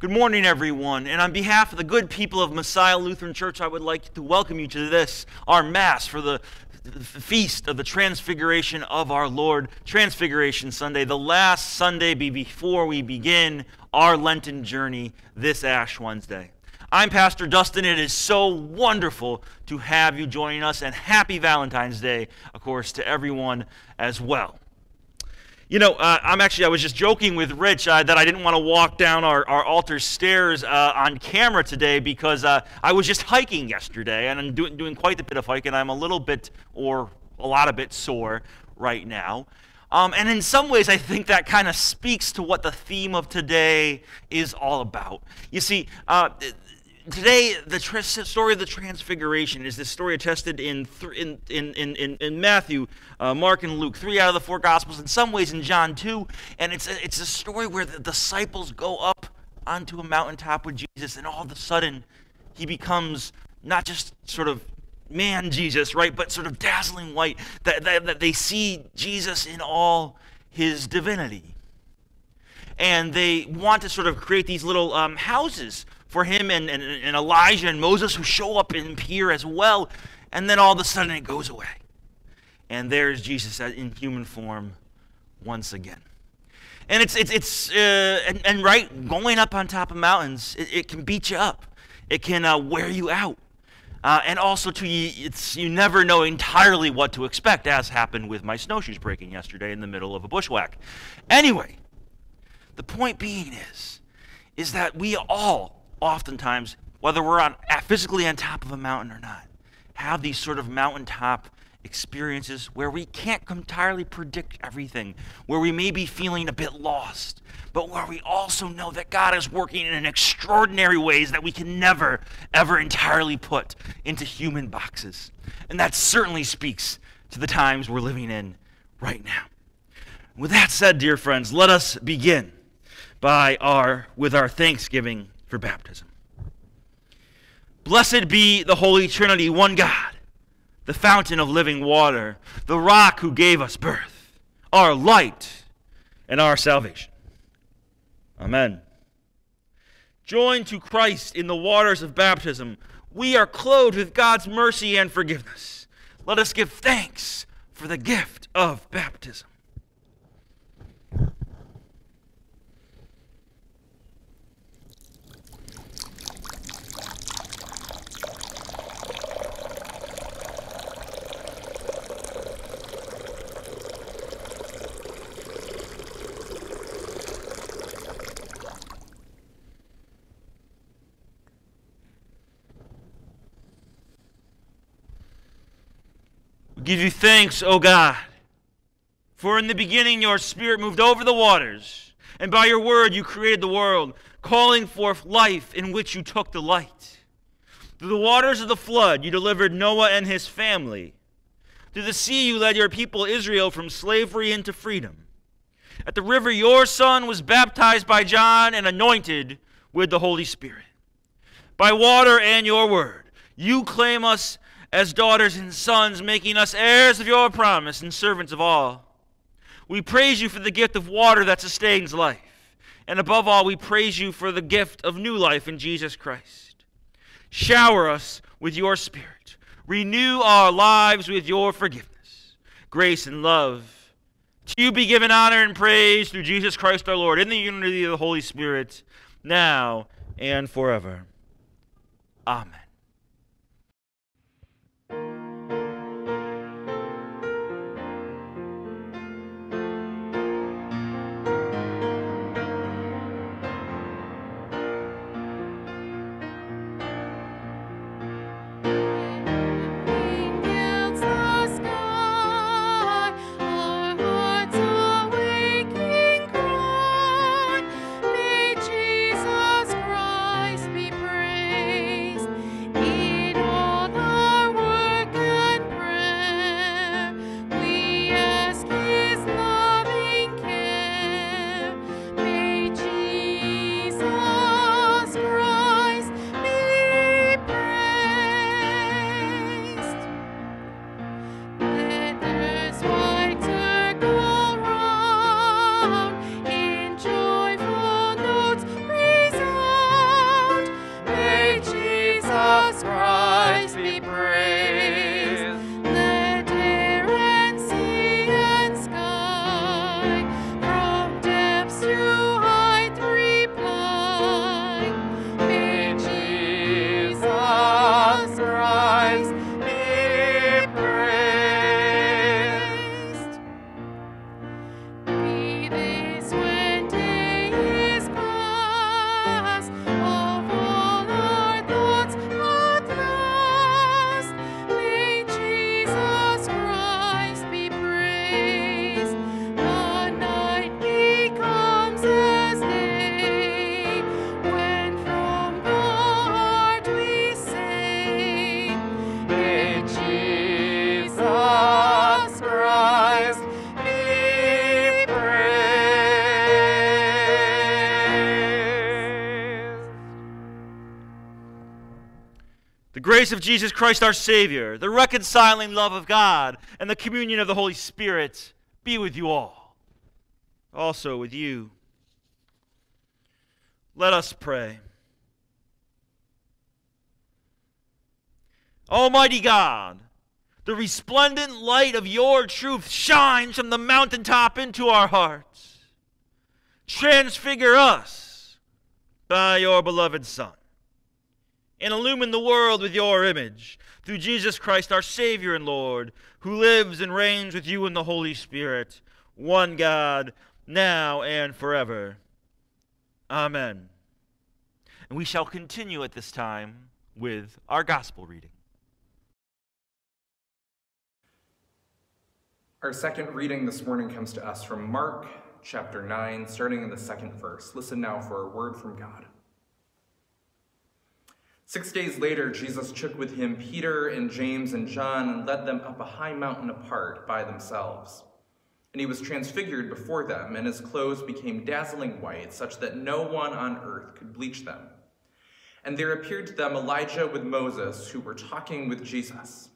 Good morning, everyone, and on behalf of the good people of Messiah Lutheran Church, I would like to welcome you to this, our Mass for the Feast of the Transfiguration of our Lord, Transfiguration Sunday, the last Sunday before we begin our Lenten journey this Ash Wednesday. I'm Pastor Dustin. It is so wonderful to have you joining us, and happy Valentine's Day, of course, to everyone as well. You know, I was just joking with Rich that I didn't want to walk down our altar stairs on camera today because I was just hiking yesterday, and I'm doing quite a bit of hiking. I'm a little bit, or a lot of bit, sore right now. And in some ways, I think that kind of speaks to what the theme of today is all about. You see, today, the story of the Transfiguration is this story attested in Matthew, Mark, and Luke, 3 out of the 4 Gospels, in some ways in John 2. And it's a story where the disciples go up onto a mountaintop with Jesus, and all of a sudden, he becomes not just sort of man Jesus, right, but sort of dazzling white, that they see Jesus in all his divinity. And they want to sort of create these little houses for him and Elijah and Moses, who show up and appear as well. And then all of a sudden it goes away. And there's Jesus in human form once again. And going up on top of mountains, it can beat you up. It can wear you out. And also, you never know entirely what to expect, as happened with my snowshoes breaking yesterday in the middle of a bushwhack. Anyway, the point being is that we all, oftentimes, whether we're physically on top of a mountain or not, have these sort of mountaintop experiences where we can't entirely predict everything, where we may be feeling a bit lost, but where we also know that God is working in extraordinary ways that we can never, ever entirely put into human boxes. And that certainly speaks to the times we're living in right now. With that said, dear friends, let us begin with our thanksgiving for baptism. Blessed be the Holy Trinity, one God, the fountain of living water, the rock who gave us birth, our light, and our salvation. Amen. Joined to Christ in the waters of baptism, we are clothed with God's mercy and forgiveness. Let us give thanks for the gift of baptism. Give you thanks, O God, for in the beginning your Spirit moved over the waters, and by your word you created the world, calling forth life in which you took delight. Through the waters of the flood you delivered Noah and his family. Through the sea you led your people Israel from slavery into freedom. At the river your Son was baptized by John and anointed with the Holy Spirit. By water and your word you claim us as daughters and sons, making us heirs of your promise and servants of all. We praise you for the gift of water that sustains life. And above all, we praise you for the gift of new life in Jesus Christ. Shower us with your Spirit. Renew our lives with your forgiveness, grace, and love. To you be given honor and praise through Jesus Christ our Lord, in the unity of the Holy Spirit, now and forever. Amen. The grace of Jesus Christ our Savior, the reconciling love of God, and the communion of the Holy Spirit be with you all, also with you. Let us pray. Almighty God, the resplendent light of your truth shines from the mountaintop into our hearts. Transfigure us by your beloved Son, and illumine the world with your image, through Jesus Christ, our Savior and Lord, who lives and reigns with you in the Holy Spirit, one God, now and forever. Amen. And we shall continue at this time with our gospel reading. Our second reading this morning comes to us from Mark chapter 9, starting in the second verse. Listen now for a word from God. 6 days later, Jesus took with him Peter and James and John and led them up a high mountain apart by themselves. And he was transfigured before them, and his clothes became dazzling white, such that no one on earth could bleach them. And there appeared to them Elijah with Moses, who were talking with Jesus.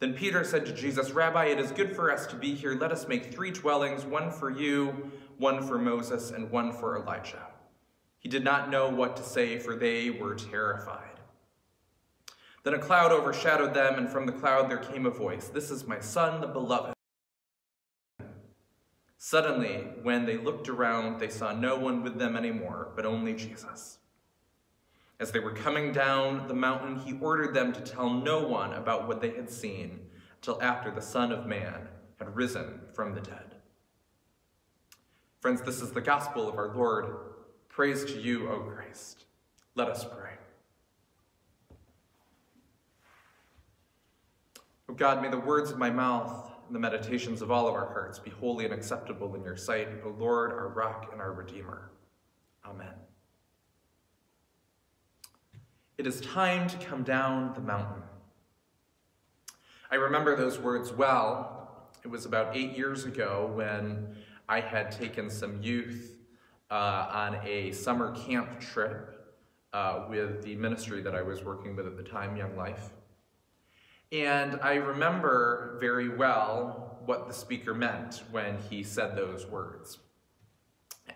Then Peter said to Jesus, "Rabbi, it is good for us to be here. Let us make 3 dwellings, one for you, one for Moses, and one for Elijah." He did not know what to say, for they were terrified. Then a cloud overshadowed them, and from the cloud there came a voice, "This is my Son, the beloved." Suddenly, when they looked around, they saw no one with them anymore, but only Jesus. As they were coming down the mountain, he ordered them to tell no one about what they had seen till after the Son of Man had risen from the dead. Friends, this is the gospel of our Lord. Praise to you, O Christ. Let us pray. O God, may the words of my mouth and the meditations of all of our hearts be holy and acceptable in your sight, O Lord, our rock and our Redeemer. Amen. It is time to come down the mountain. I remember those words well. It was about 8 years ago when I had taken some youth on a summer camp trip with the ministry that I was working with at the time, Young Life. And I remember very well what the speaker meant when he said those words.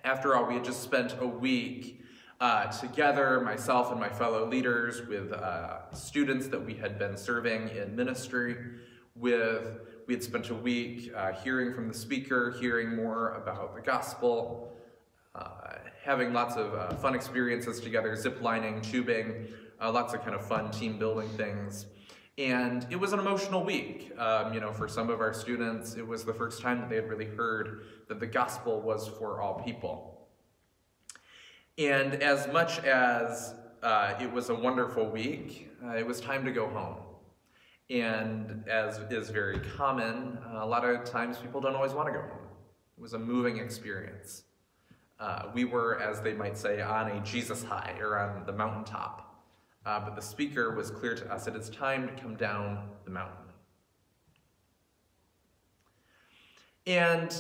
After all, we had just spent a week together, myself and my fellow leaders, with students that we had been serving in ministry with. We had spent a week hearing from the speaker, hearing more about the gospel, having lots of fun experiences together, ziplining, tubing, lots of kind of fun team building things. And it was an emotional week. For some of our students, it was the first time that they had really heard that the gospel was for all people. And as much as it was a wonderful week, it was time to go home. And as is very common, a lot of times people don't always want to go home. It was a moving experience. We were, as they might say, on a Jesus high, or on the mountaintop. But the speaker was clear to us that it's time to come down the mountain. And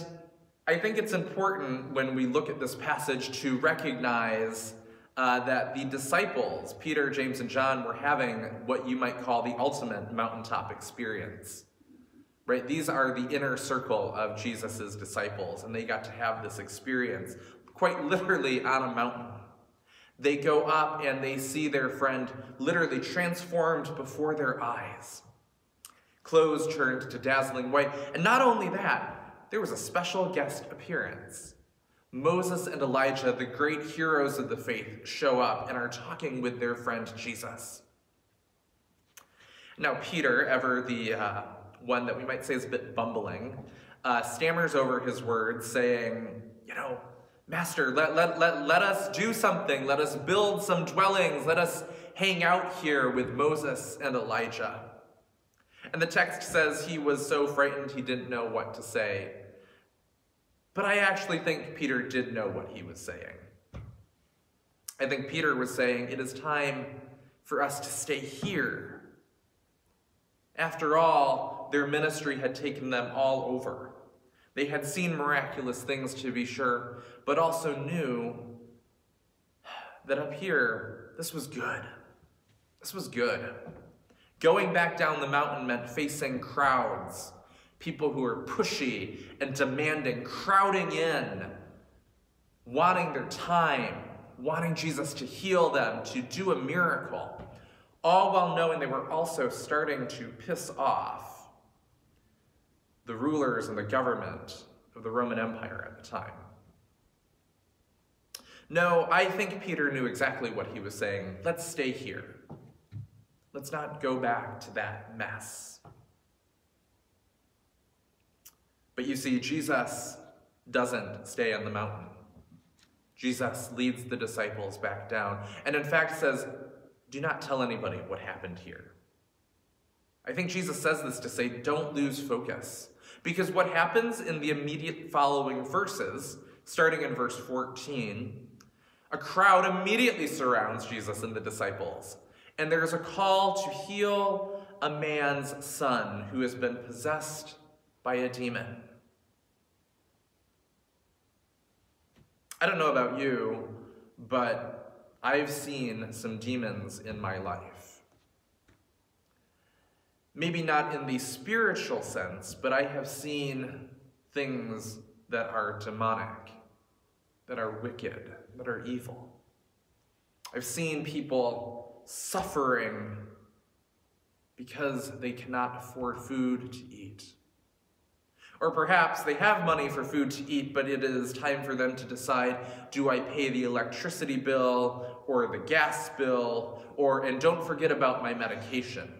I think it's important when we look at this passage to recognize that the disciples, Peter, James, and John, were having what you might call the ultimate mountaintop experience. Right? These are the inner circle of Jesus's disciples, and they got to have this experience quite literally on a mountain. They go up and they see their friend literally transformed before their eyes. Clothes turned to dazzling white. And not only that, there was a special guest appearance. Moses and Elijah, the great heroes of the faith, show up and are talking with their friend Jesus. Now Peter, ever the one that we might say is a bit bumbling, stammers over his words, saying, "Master, let us do something. Let us build some dwellings. Let us hang out here with Moses and Elijah." And the text says he was so frightened he didn't know what to say. But I actually think Peter did know what he was saying. I think Peter was saying, it is time for us to stay here. After all, their ministry had taken them all over. They had seen miraculous things, to be sure, but also knew that up here, this was good. This was good. Going back down the mountain meant facing crowds, people who are pushy and demanding, crowding in, wanting their time, wanting Jesus to heal them, to do a miracle, all while knowing they were also starting to piss off the rulers and the government of the Roman Empire at the time. No, I think Peter knew exactly what he was saying. Let's stay here. Let's not go back to that mess. But you see, Jesus doesn't stay on the mountain. Jesus leads the disciples back down and in fact says, do not tell anybody what happened here. I think Jesus says this to say, don't lose focus. Because what happens in the immediate following verses, starting in verse 14, a crowd immediately surrounds Jesus and the disciples. And there is a call to heal a man's son who has been possessed by a demon. I don't know about you, but I've seen some demons in my life. Maybe not in the spiritual sense, but I have seen things that are demonic, that are wicked, that are evil. I've seen people suffering because they cannot afford food to eat. Or perhaps they have money for food to eat, but it is time for them to decide, do I pay the electricity bill or the gas bill, and don't forget about my medication.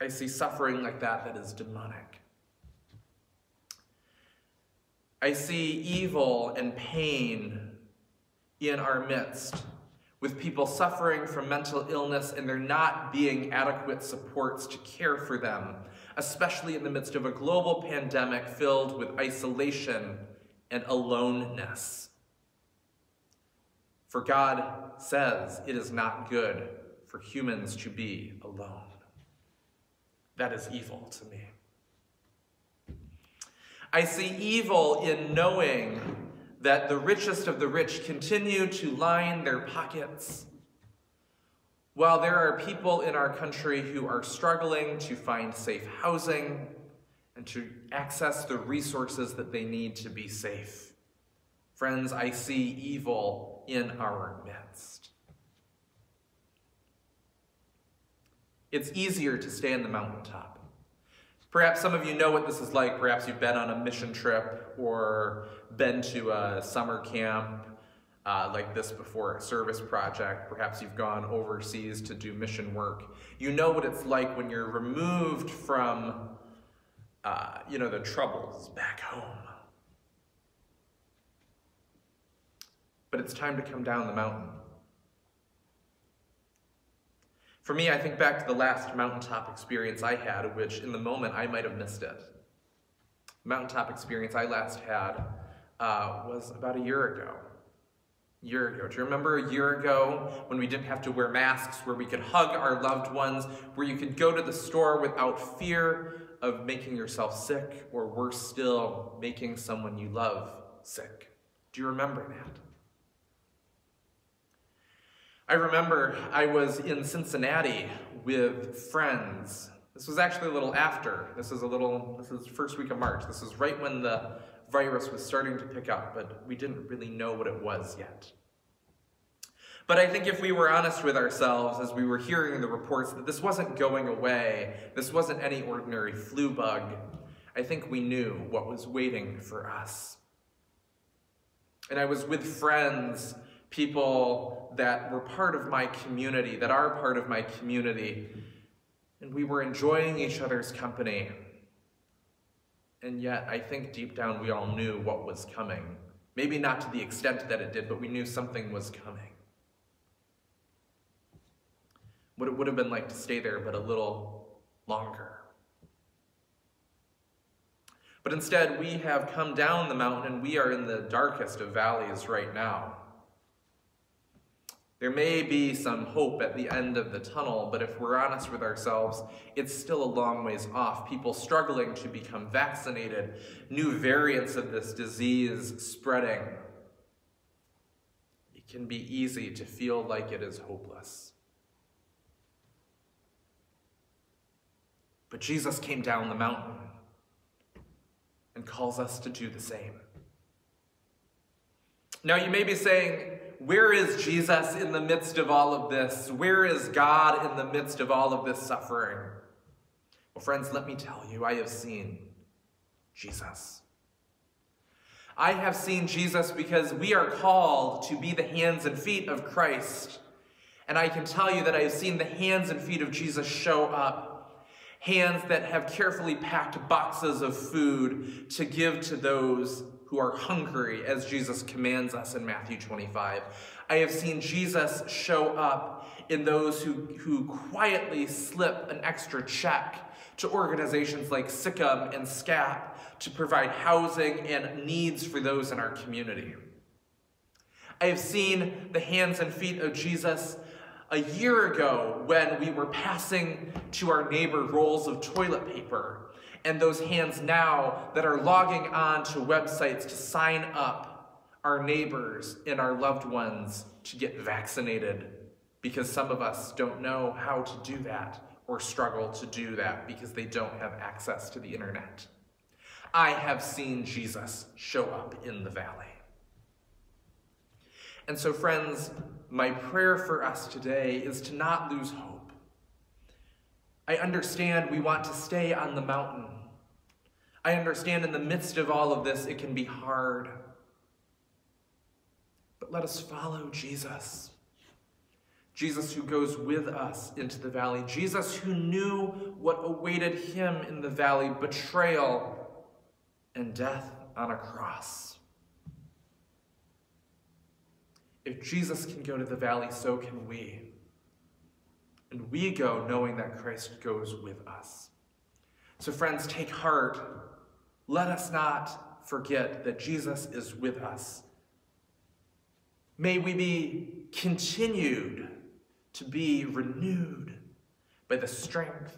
I see suffering like that that is demonic. I see evil and pain in our midst, with people suffering from mental illness and there not being adequate supports to care for them, especially in the midst of a global pandemic filled with isolation and aloneness. For God says it is not good for humans to be alone. That is evil to me. I see evil in knowing that the richest of the rich continue to line their pockets, while there are people in our country who are struggling to find safe housing and to access the resources that they need to be safe. Friends, I see evil in our midst. It's easier to stay on the mountaintop. Perhaps some of you know what this is like. Perhaps you've been on a mission trip or been to a summer camp like this before, a service project. Perhaps you've gone overseas to do mission work. You know what it's like when you're removed from, the troubles back home. But it's time to come down the mountain. For me, I think back to the last mountaintop experience I had, which in the moment I might have missed it. The mountaintop experience I last had was about a year ago. Do you remember a year ago when we didn't have to wear masks, where we could hug our loved ones, where you could go to the store without fear of making yourself sick, or worse still, making someone you love sick? Do you remember that? I remember I was in Cincinnati with friends. This was actually a little after. This is the first week of March. This is right when the virus was starting to pick up, but we didn't really know what it was yet. But I think if we were honest with ourselves as we were hearing the reports that this wasn't going away, this wasn't any ordinary flu bug, I think we knew what was waiting for us. And I was with friends, people that were part of my community, that are part of my community, and we were enjoying each other's company. And yet, I think deep down we all knew what was coming. Maybe not to the extent that it did, but we knew something was coming. What it would have been like to stay there, but a little longer. But instead, we have come down the mountain and we are in the darkest of valleys right now. There may be some hope at the end of the tunnel, but if we're honest with ourselves, it's still a long ways off. People struggling to become vaccinated, new variants of this disease spreading. It can be easy to feel like it is hopeless. But Jesus came down the mountain and calls us to do the same. Now you may be saying, where is Jesus in the midst of all of this? Where is God in the midst of all of this suffering? Well, friends, let me tell you, I have seen Jesus. I have seen Jesus because we are called to be the hands and feet of Christ. And I can tell you that I have seen the hands and feet of Jesus show up. Hands that have carefully packed boxes of food to give to those who are hungry, as Jesus commands us in Matthew 25. I have seen Jesus show up in those who quietly slip an extra check to organizations like SICM and SCAP to provide housing and needs for those in our community. I have seen the hands and feet of Jesus a year ago when we were passing to our neighbor rolls of toilet paper, and those hands now that are logging on to websites to sign up our neighbors and our loved ones to get vaccinated, because some of us don't know how to do that or struggle to do that because they don't have access to the internet. I have seen Jesus show up in the valley. And so, friends, my prayer for us today is to not lose hope. I understand we want to stay on the mountain. I understand in the midst of all of this, it can be hard. But let us follow Jesus. Jesus who goes with us into the valley. Jesus who knew what awaited him in the valley, betrayal and death on a cross. If Jesus can go to the valley, so can we. And we go knowing that Christ goes with us. So friends, take heart. Let us not forget that Jesus is with us. May we be continued to be renewed by the strength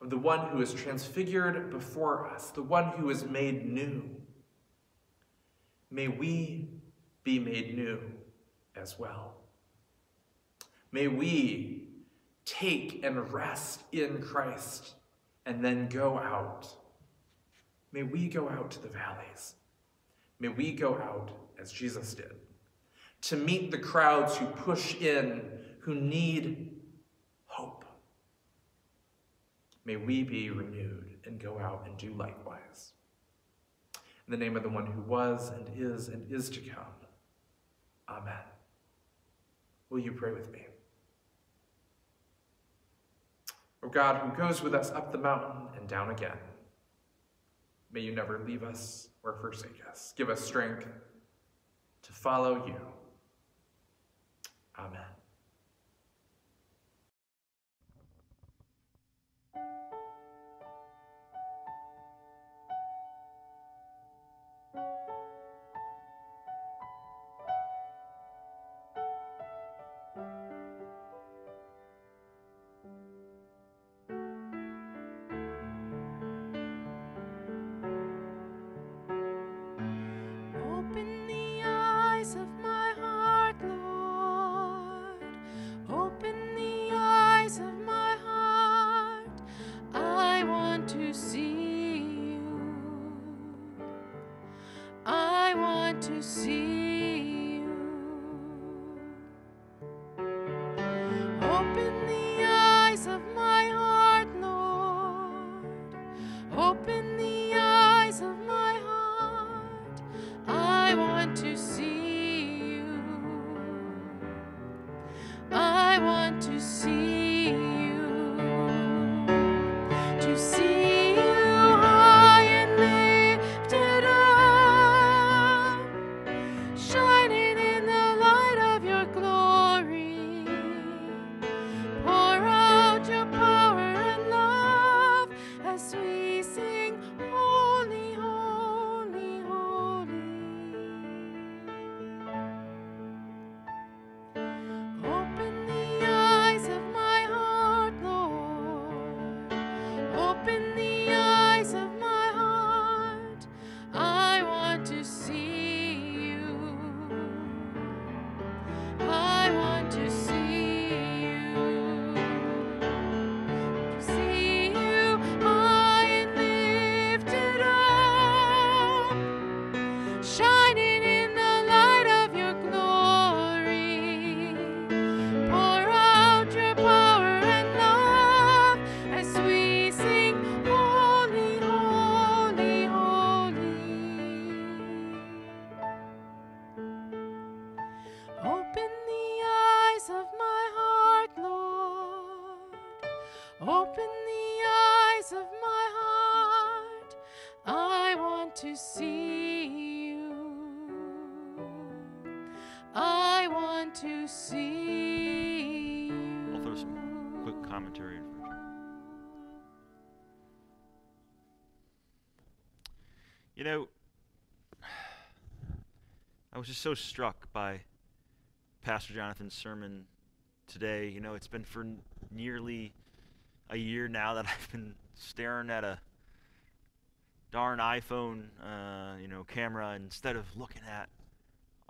of the one who is transfigured before us, the one who is made new. May we be made new as well. May we take and rest in Christ and then go out. May we go out to the valleys. May we go out as Jesus did, to meet the crowds who push in, who need hope. May we be renewed and go out and do likewise. In the name of the one who was and is to come. Amen. Will you pray with me? O God, who goes with us up the mountain and down again, may you never leave us or forsake us. Give us strength to follow you. Amen. Open the eyes of my want to see you. I'll throw some quick commentary in. You know, I was just so struck by Pastor Jonathan's sermon today. You know, it's been for nearly a year now that I've been staring at a darn iPhone, you know, camera instead of looking at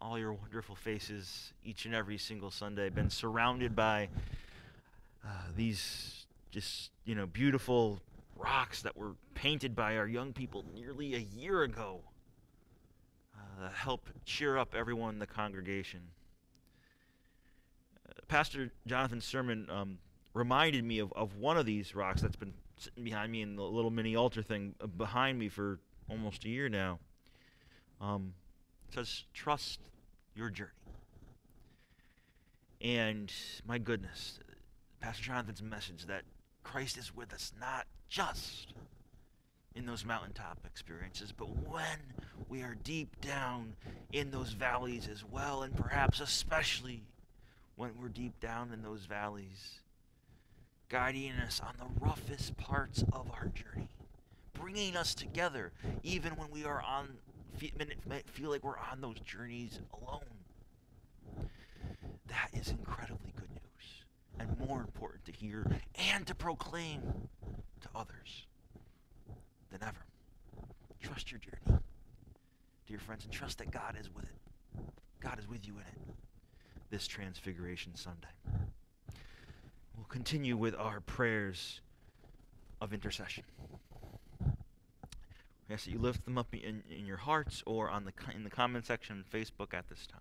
all your wonderful faces each and every single Sunday. Been surrounded by these just, you know, beautiful rocks that were painted by our young people nearly a year ago that help cheer up everyone in the congregation. Pastor Jonathan's sermon reminded me of one of these rocks that's been sitting behind me in the little mini altar thing behind me for almost a year now. It says, trust your journey. And my goodness, Pastor Jonathan's message that Christ is with us, not just in those mountaintop experiences, but when we are deep down in those valleys as well, and perhaps especially when we're deep down in those valleys, guiding us on the roughest parts of our journey, bringing us together, even when we are on, feel like we're on those journeys alone. That is incredibly good news. And more important to hear and to proclaim to others than ever. Trust your journey, dear friends, and trust that God is with it. God is with you in it this Transfiguration Sunday. We'll continue with our prayers of intercession. We ask that you lift them up in your hearts or in the comment section on Facebook at this time.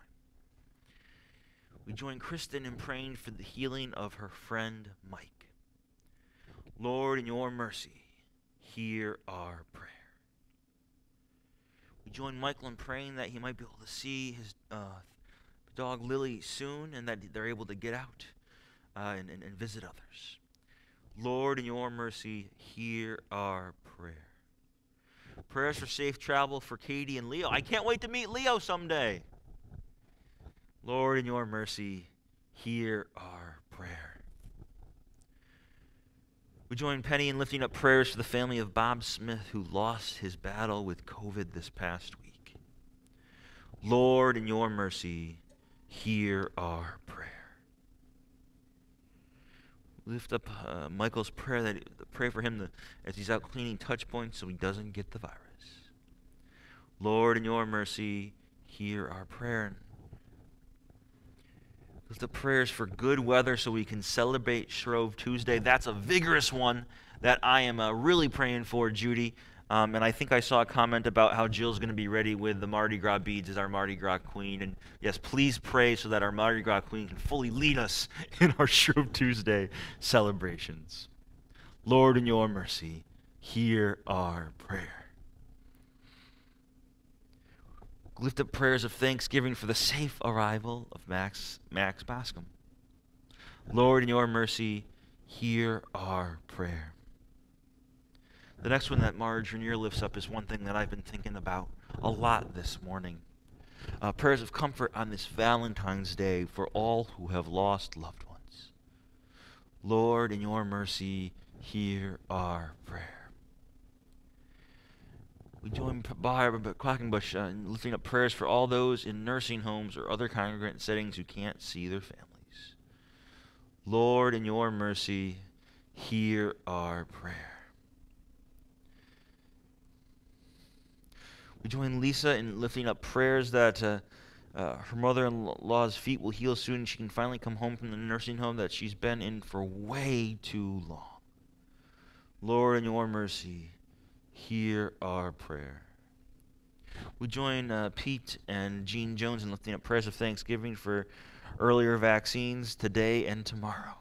We join Kristen in praying for the healing of her friend Mike. Lord, in your mercy, hear our prayer. We join Michael in praying that he might be able to see his dog Lily soon and that they're able to get out and visit others. Lord, in your mercy, hear our prayer. Prayers for safe travel for Katie and Leo. I can't wait to meet Leo someday. Lord, in your mercy, hear our prayer. We join Penny in lifting up prayers for the family of Bob Smith, who lost his battle with COVID this past week. Lord, in your mercy, hear our prayer. Lift up Michael's prayer, pray for him as he's out cleaning touch points so he doesn't get the virus. Lord, in your mercy, hear our prayer. Lift up prayers for good weather so we can celebrate Shrove Tuesday. That's a vigorous one that I am really praying for, Judy. And I think I saw a comment about how Jill's going to be ready with the Mardi Gras beads as our Mardi Gras queen. And yes, please pray so that our Mardi Gras queen can fully lead us in our Shrove Tuesday celebrations. Lord, in your mercy, hear our prayer. Lift up prayers of thanksgiving for the safe arrival of Max Bascom. Lord, in your mercy, hear our prayer. The next one that Marge Rainier lifts up is one thing that I've been thinking about a lot this morning. Prayers of comfort on this Valentine's Day for all who have lost loved ones. Lord, in your mercy, hear our prayer. We join Barb Quackenbush in lifting up prayers for all those in nursing homes or other congregant settings who can't see their families. Lord, in your mercy, hear our prayer. We join Lisa in lifting up prayers that her mother-in-law's feet will heal soon and she can finally come home from the nursing home that she's been in for way too long. Lord, in your mercy, hear our prayer. We join Pete and Jean Jones in lifting up prayers of thanksgiving for earlier vaccines today and tomorrow.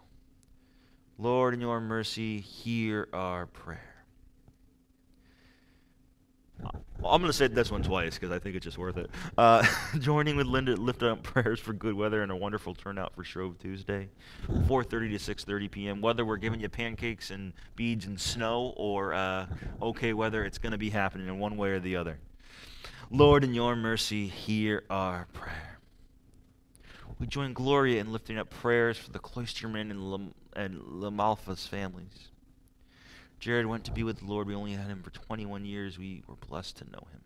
Lord, in your mercy, hear our prayer. I'm going to say this one twice because I think it's just worth it. Joining with Linda, lifting up prayers for good weather and a wonderful turnout for Shrove Tuesday, 4:30 to 6:30 p.m. Whether we're giving you pancakes and beads and snow or okay weather, it's going to be happening in one way or the other. Lord, in your mercy, hear our prayer. We join Gloria in lifting up prayers for the Cloisterman and Lamalfa's families. Jared went to be with the Lord. We only had him for 21 years. We were blessed to know him.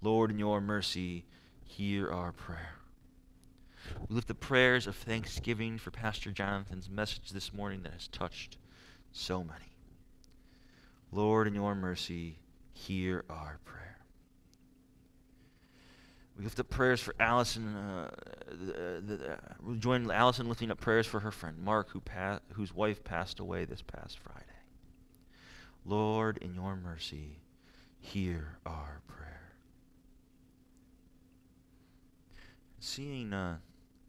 Lord, in your mercy, hear our prayer. We lift the prayers of thanksgiving for Pastor Jonathan's message this morning that has touched so many. Lord, in your mercy, hear our prayer. We lift up prayers for Allison. We join Allison lifting up prayers for her friend Mark, whose wife passed away this past Friday. Lord, in your mercy, hear our prayer. Seeing the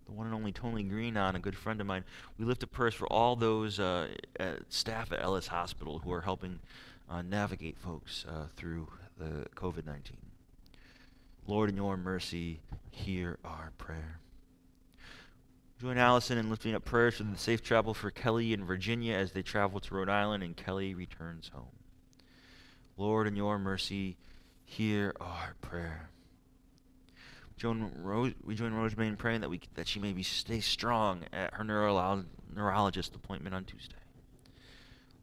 one and only Tony Green on, a good friend of mine, we lift up prayers for all those staff at Ellis Hospital who are helping navigate folks through the COVID-19. Lord, in your mercy, hear our prayer. Join Allison in lifting up prayers for the safe travel for Kelly and Virginia as they travel to Rhode Island and Kelly returns home. Lord, in your mercy, hear our prayer. We join Rosemary in praying that she may stay strong at her neurologist appointment on Tuesday.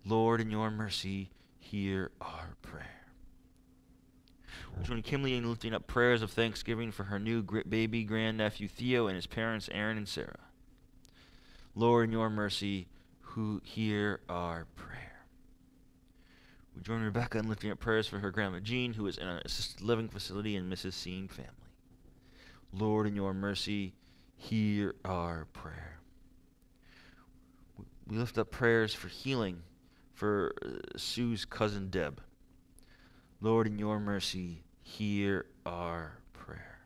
Lord, in your mercy, hear our prayer. We join Kimberly in lifting up prayers of thanksgiving for her new baby grandnephew Theo and his parents Aaron and Sarah. Lord, in your mercy, hear our prayer. We join Rebecca in lifting up prayers for her grandma Jean, who is in an assisted living facility in Mrs. Sean family. Lord, in your mercy, hear our prayer. We lift up prayers for healing for Sue's cousin Deb. Lord, in your mercy, hear our prayer.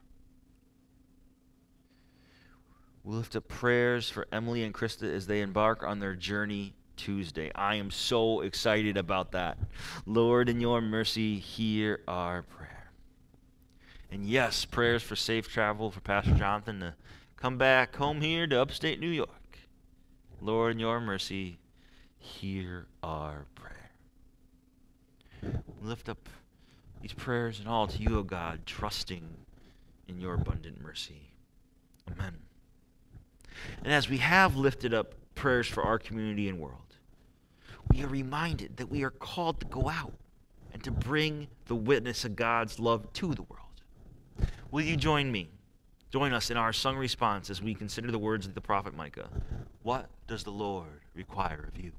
We lift up prayers for Emily and Krista as they embark on their journey Tuesday. I am so excited about that. Lord, in your mercy, hear our prayer. And yes, prayers for safe travel for Pastor Jonathan to come back home here to upstate New York. Lord, in your mercy, hear our prayer. We lift up these prayers and all to you, O God, trusting in your abundant mercy. Amen. And as we have lifted up prayers for our community and world, we are reminded that we are called to go out and to bring the witness of God's love to the world. Will you join us in our sung response as we consider the words of the prophet Micah? What does the Lord require of you?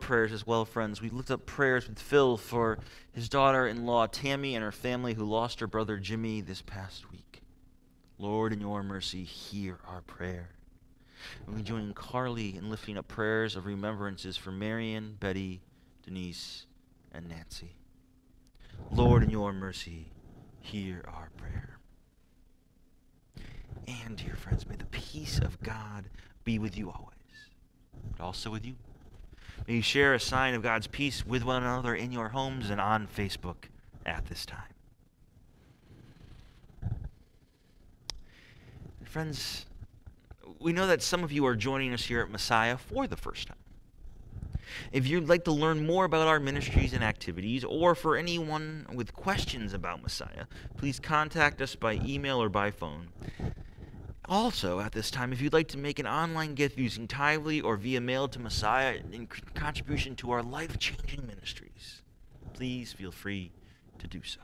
Prayers as well, friends. We lift up prayers with Phil for his daughter-in-law Tammy and her family who lost her brother Jimmy this past week. Lord, in your mercy, hear our prayer. And we join Carly in lifting up prayers of remembrances for Marion, Betty, Denise, and Nancy. Lord, in your mercy, hear our prayer. And, dear friends, may the peace of God be with you always, but also with you. May you share a sign of God's peace with one another in your homes and on Facebook at this time. Friends, we know that some of you are joining us here at Messiah for the first time. If you'd like to learn more about our ministries and activities, or for anyone with questions about Messiah, please contact us by email or by phone. Also, at this time, if you'd like to make an online gift using Tithely or via mail to Messiah in contribution to our life-changing ministries, please feel free to do so.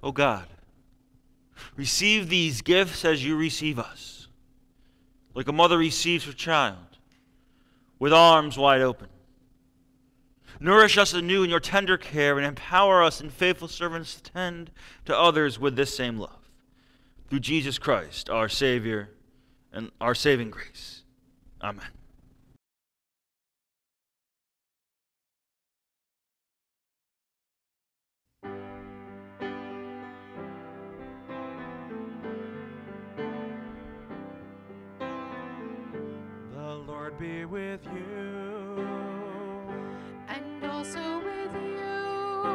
Oh God, receive these gifts as you receive us, like a mother receives her child, with arms wide open. Nourish us anew in your tender care and empower us in faithful servants to tend to others with this same love. Through Jesus Christ, our Savior, and our saving grace. Amen. Be with you and also with you.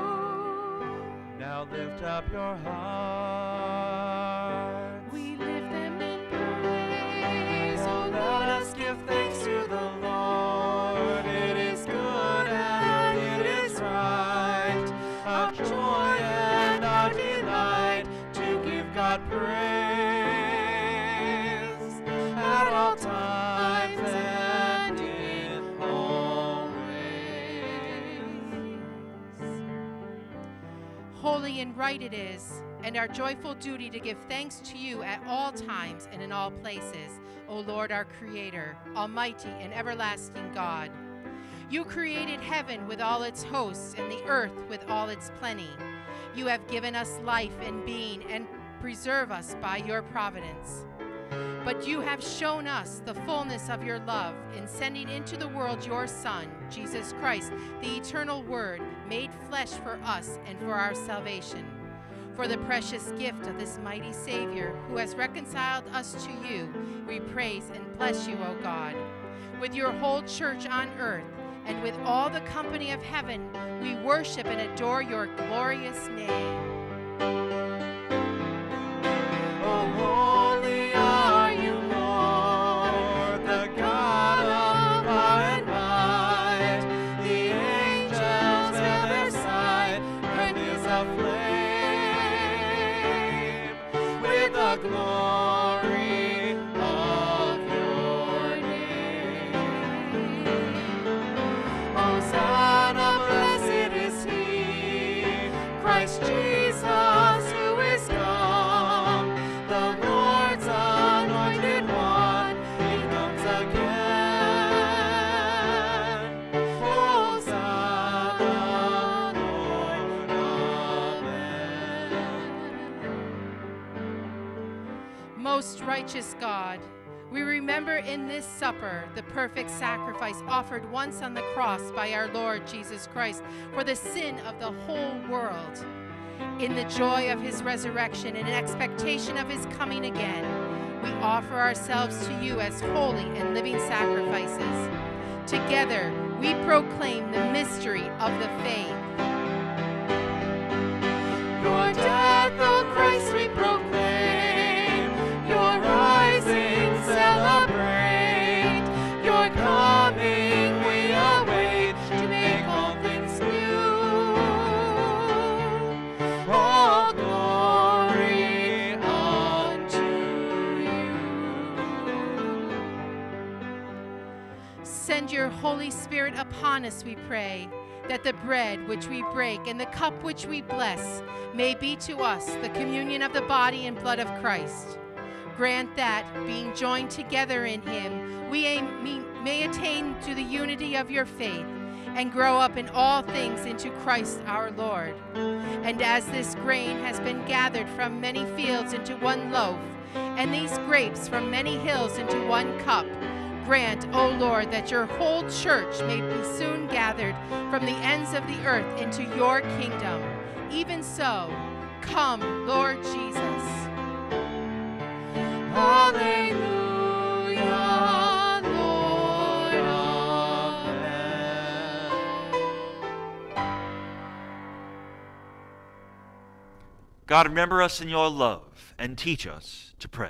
Now lift up your hearts. We lift them in praise. Oh, let us give thanks to the Lord. It is good and it is right, our joy and our delight, to give God praise at all times. Holy and right it is, and our joyful duty to give thanks to you at all times and in all places, O Lord, our Creator, almighty and everlasting God. You created heaven with all its hosts and the earth with all its plenty. You have given us life and being and preserve us by your providence. But you have shown us the fullness of your love in sending into the world your Son, Jesus Christ, the eternal Word, made flesh for us and for our salvation. For the precious gift of this mighty Savior, who has reconciled us to you, we praise and bless you, O God. With your whole church on earth and with all the company of heaven, we worship and adore your glorious name. Are you, Lord, the God of power and might? righteous God, we remember in this supper the perfect sacrifice offered once on the cross by our Lord Jesus Christ for the sin of the whole world. In the joy of his resurrection and in expectation of his coming again, we offer ourselves to you as holy and living sacrifices. Together, we proclaim the mystery of the faith. Your death, O Christ, we proclaim. Your rising, celebrate. Your coming, we await to make all things new. All glory unto you. Send your Holy Spirit upon us, we pray, that the bread which we break and the cup which we bless may be to us the communion of the body and blood of Christ. Grant that, being joined together in him, we may attain to the unity of your faith and grow up in all things into Christ our Lord. And as this grain has been gathered from many fields into one loaf, and these grapes from many hills into one cup, grant, O Lord, that your whole church may be soon gathered from the ends of the earth into your kingdom. Even so, come, Lord Jesus. Alleluia, Lord, amen. God, remember us in your love and teach us to pray.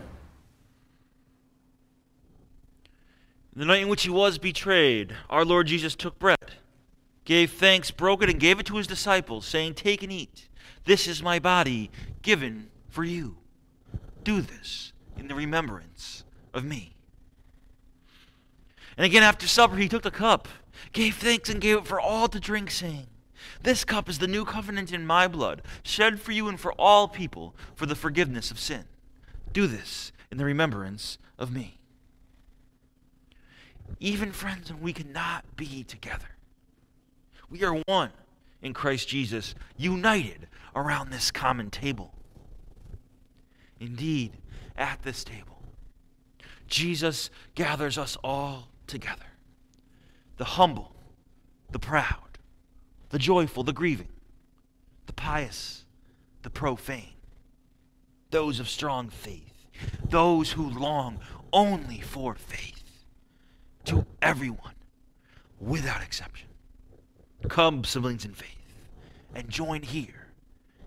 The night in which he was betrayed, our Lord Jesus took bread, gave thanks, broke it, and gave it to his disciples, saying, "Take and eat. This is my body given for you. Do this in the remembrance of me." And again after supper, he took the cup, gave thanks, and gave it for all to drink, saying, "This cup is the new covenant in my blood, shed for you and for all people for the forgiveness of sin. Do this in the remembrance of me." Even, friends, when we cannot be together, we are one in Christ Jesus, united around this common table. Indeed, at this table, Jesus gathers us all together. The humble, the proud, the joyful, the grieving, the pious, the profane, those of strong faith, those who long only for faith. To everyone, without exception. Come, siblings in faith, and join here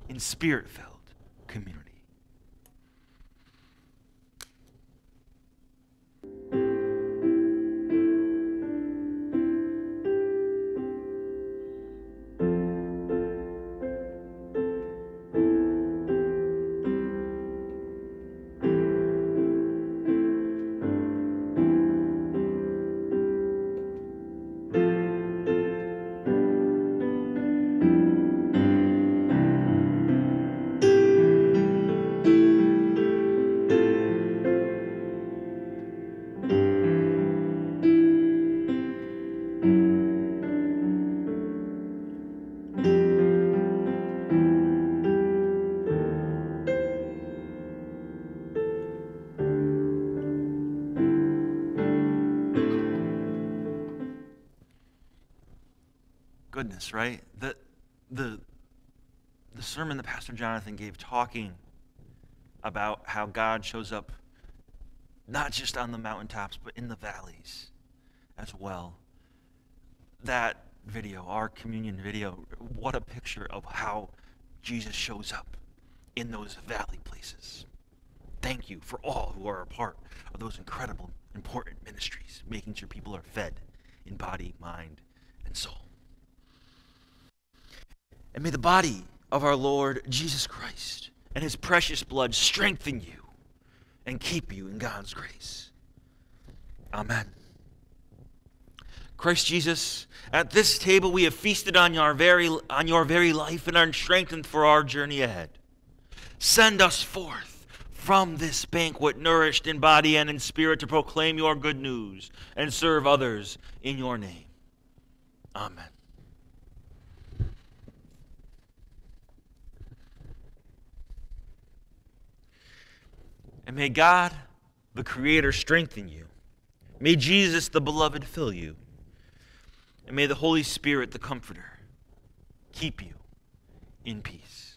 in spirit-filled community. Right? The sermon that Pastor Jonathan gave talking about how God shows up not just on the mountaintops, but in the valleys as well. That video, our communion video, what a picture of how Jesus shows up in those valley places. Thank you for all who are a part of those incredible, important ministries, making sure people are fed in body, mind, and soul. And may the body of our Lord Jesus Christ and his precious blood strengthen you and keep you in God's grace. Amen. Christ Jesus, at this table we have feasted on your very life and are strengthened for our journey ahead. Send us forth from this banquet, nourished in body and in spirit, to proclaim your good news and serve others in your name. Amen. And may God, the Creator, strengthen you. May Jesus, the Beloved, fill you. And may the Holy Spirit, the Comforter, keep you in peace.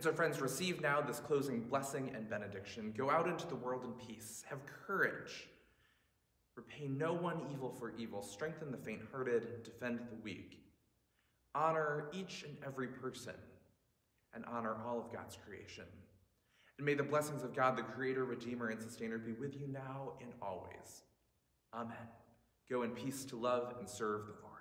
So friends, receive now this closing blessing and benediction. Go out into the world in peace. Have courage. Repay no one evil for evil. Strengthen the faint-hearted. Defend the weak. Honor each and every person, and honor all of God's creation. And may the blessings of God, the Creator, Redeemer, and Sustainer, be with you now and always. Amen. Go in peace to love and serve the Lord.